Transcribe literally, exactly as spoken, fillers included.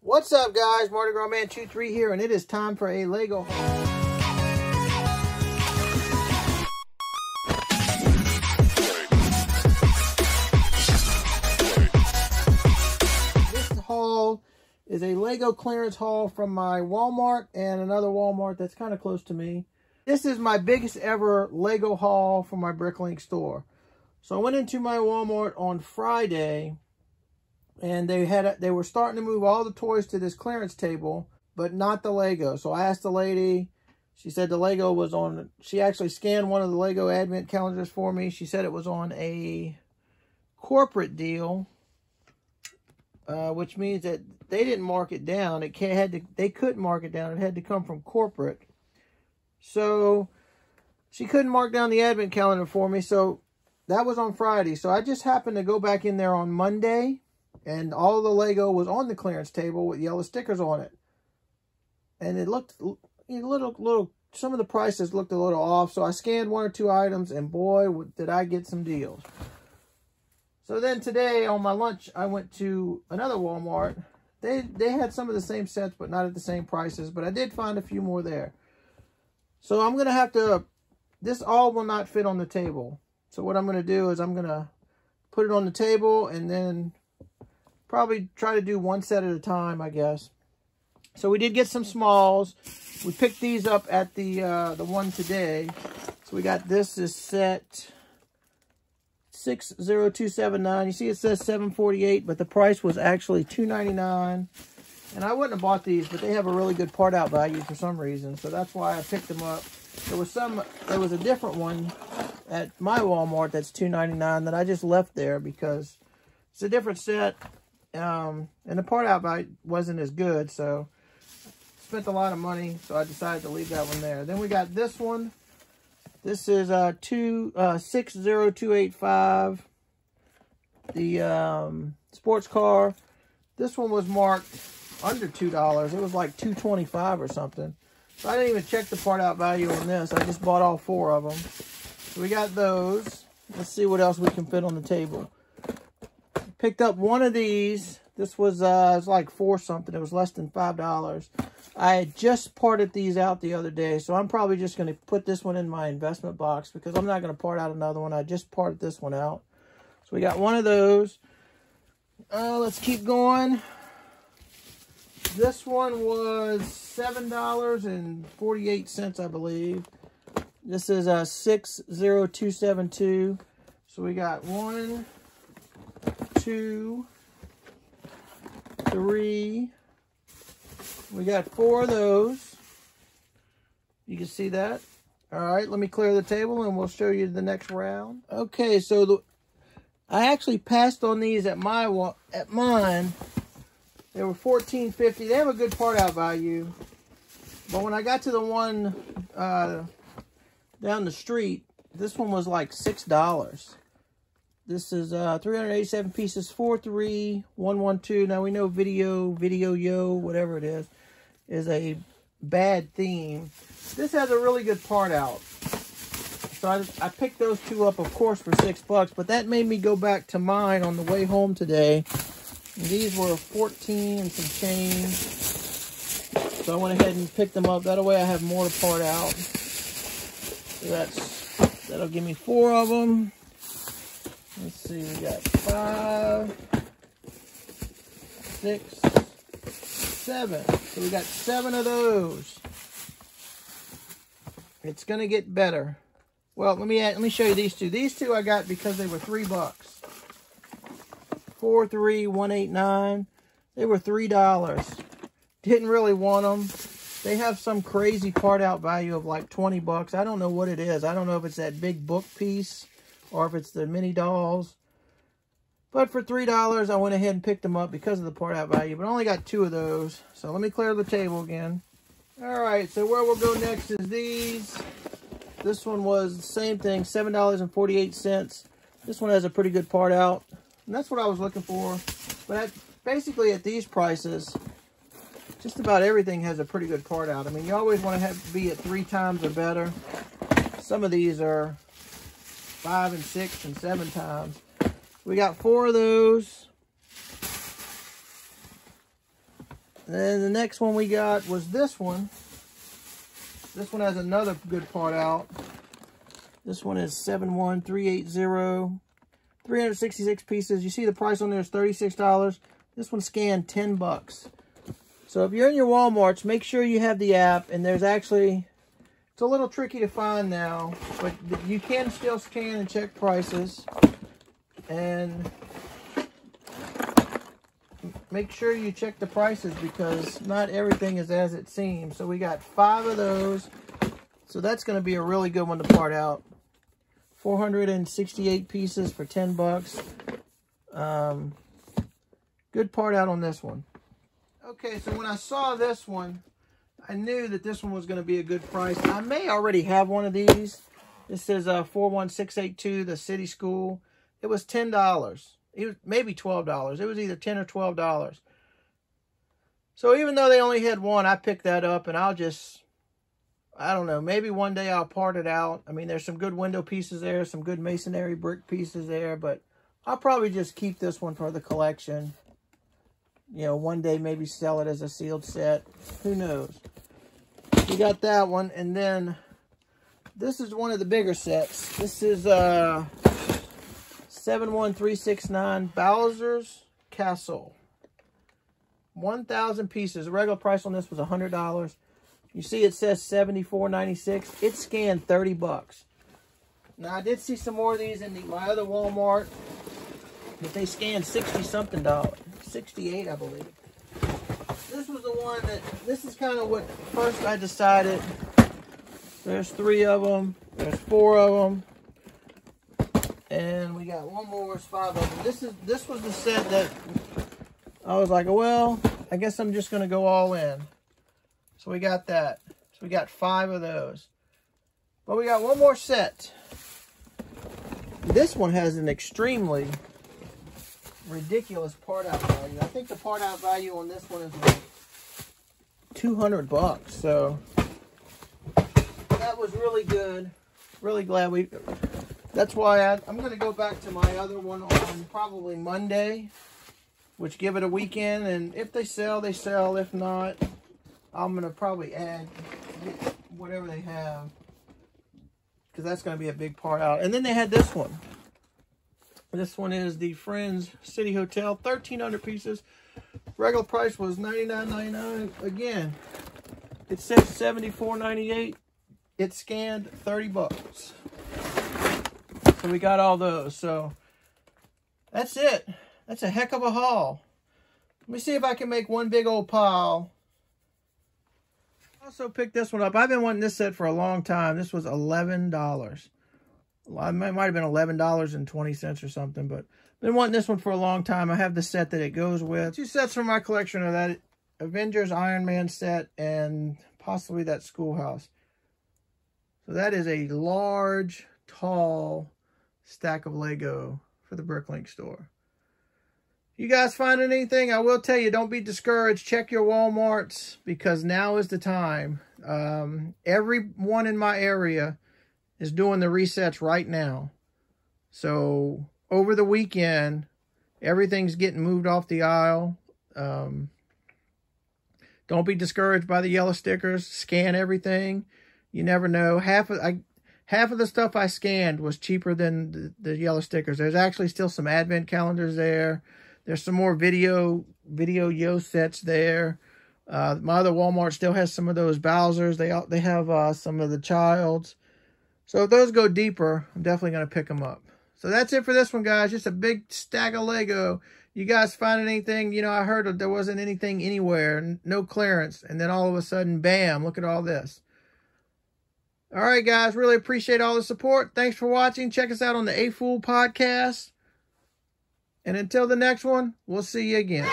What's up, guys? Mardi Gras Man two three here, and it is time for a Lego haul. This haul is a Lego clearance haul from my Walmart and another Walmart that's kind of close to me. This is my biggest ever Lego haul from my BrickLink store. So I went into my Walmart on Friday, and they had they were starting to move all the toys to this clearance table, but not the Lego. So I asked the lady. She said the Lego was on. She actually scanned one of the Lego advent calendars for me. She said it was on a corporate deal, uh, which means that they didn't mark it down. It can't, had to. They couldn't mark it down. It had to come from corporate. So she couldn't mark down the advent calendar for me. So that was on Friday. So I just happened to go back in there on Monday. And all the Lego was on the clearance table with yellow stickers on it. And it looked a little, little, some of the prices looked a little off. So I scanned one or two items, and boy, did I get some deals. So then today on my lunch, I went to another Walmart. They, they had some of the same sets, but not at the same prices. But I did find a few more there. So I'm going to have to, this all will not fit on the table. So what I'm going to do is I'm going to put it on the table and then probably try to do one set at a time, I guess. So we did get some smalls. We picked these up at the uh, the one today. So we got this is set six zero two seven nine. You see it says seven forty-eight, but the price was actually two ninety-nine. And I wouldn't have bought these, but they have a really good part out value for some reason. So that's why I picked them up. There was some, there was a different one at my Walmart that's two ninety-nine that I just left there because it's a different set. Um, and the part out by wasn't as good, so spent a lot of money, so I decided to leave that one there. Then we got this one. This is uh, two, uh, six zero two eight five, the um, sports car. This one was marked under two dollars. It was like two twenty-five or something. So I didn't even check the part out value on this. I just bought all four of them. So we got those. Let's see what else we can fit on the table. Picked up one of these. This was, uh, it was like four something. It was less than five dollars. I had just parted these out the other day, so I'm probably just going to put this one in my investment box because I'm not going to part out another one. I just parted this one out. So we got one of those. Uh, let's keep going. This one was seven dollars and forty-eight cents, I believe. This is a six zero two seven two. So we got one, two, three. We got four of those. You can see that. All right, let me clear the table and we'll show you the next round. Okay, so the, I actually passed on these at my at mine. They were fourteen fifty. They have a good part out value, but when I got to the one uh, down the street, this one was like six dollars. This is uh, three hundred eighty-seven pieces, four three one one two. Now we know Vidiyo, Vidiyo Yo, whatever it is, is a bad theme. This has a really good part out. So I, I picked those two up, of course, for six bucks. But that made me go back to mine on the way home today. These were fourteen and some change. So I went ahead and picked them up. That way I have more to part out. So that's, that'll give me four of them. Let's see, we got five, six, seven. So we got seven of those. It's gonna get better. Well, let me add, let me show you these two. These two I got because they were three bucks. Four, three, one, eight, nine. They were three dollars. Didn't really want them. They have some crazy part out value of like twenty bucks. I don't know what it is. I don't know if it's that big book piece or if it's the mini dolls. But for three dollars, I went ahead and picked them up because of the part out value. But I only got two of those. So let me clear the table again. All right, so where we'll go next is these. This one was the same thing, seven dollars and forty-eight cents. This one has a pretty good part out. And that's what I was looking for. But at, basically at these prices, just about everything has a pretty good part out. I mean, you always want to have to be at three times or better. Some of these are five and six and seven times. We got four of those. And then the next one we got was this one. This one has another good part out. This one is seven one three eight zero. three hundred sixty-six pieces. You see the price on there is thirty-six dollars. This one scanned ten bucks. So if you're in your Walmarts, make sure you have the app. And there's actually, it's a little tricky to find now, but you can still scan and check prices. And make sure you check the prices, because not everything is as it seems. So we got five of those. So that's going to be a really good one to part out. four hundred sixty-eight pieces for ten bucks. Um, good part out on this one. Okay, so when I saw this one, I knew that this one was going to be a good price. I may already have one of these. This is uh, four one six eight two, the City School. It was ten dollars. It was maybe twelve dollars. It was either ten or twelve dollars. So even though they only had one, I picked that up, and I'll just... I don't know, maybe one day I'll part it out. I mean, there's some good window pieces there, some good masonry brick pieces there, but I'll probably just keep this one for the collection. You know, one day maybe sell it as a sealed set. Who knows? We got that one, and then this is one of the bigger sets. This is uh, seven one three six nine Bowser's Castle. one thousand pieces. The regular price on this was one hundred dollars. You see it says seventy-four ninety-six. It scanned thirty bucks. Now I did see some more of these in the, my other Walmart, but they scanned sixty something dollars. sixty-eight, I believe. This was the one that, this is kind of what first I decided. There's three of them. There's four of them. And we got one more, there's five of them. This is, this was the set that I was like, well, I guess I'm just going to go all in. So we got that. So we got five of those. But we got one more set. This one has an extremely ridiculous part out value. I think the part out value on this one is like two hundred bucks. So that was really good. Really glad we... That's why I, I'm going to go back to my other one on probably Monday, which give it a weekend. And if they sell, they sell. If not... I'm going to probably add whatever they have, because that's going to be a big part out. And then they had this one. This one is the Friends City Hotel, thirteen hundred pieces. Regular price was ninety-nine ninety-nine. Again, it says seventy-four ninety-eight. It scanned thirty bucks. So we got all those. So that's it. That's a heck of a haul. Let me see if I can make one big old pile. Also picked this one up. I've been wanting this set for a long time. This was eleven dollars. It might have been eleven dollars and twenty cents or something, but I've been wanting this one for a long time. I have the set that it goes with. Two sets from my collection are that Avengers Iron Man set and possibly that schoolhouse. So that is a large, tall stack of Lego for the BrickLink store. You guys finding anything? I will tell you, don't be discouraged. Check your Walmarts, because now is the time. Um, everyone in my area is doing the resets right now. So over the weekend, everything's getting moved off the aisle. Um, don't be discouraged by the yellow stickers. Scan everything. You never know. Half of, I, half of the stuff I scanned was cheaper than the, the yellow stickers. There's actually still some advent calendars there. There's some more Vidiyo Vidiyo sets there. Uh, my other Walmart still has some of those Bowser's. They they have uh, some of the Childs. So if those go deeper, I'm definitely going to pick them up. So that's it for this one, guys. Just a big stack of Lego. You guys finding anything? You know, I heard there wasn't anything anywhere. No clearance. And then all of a sudden, bam, look at all this. All right, guys. Really appreciate all the support. Thanks for watching. Check us out on the A Fool Podcast. And until the next one, we'll see you again.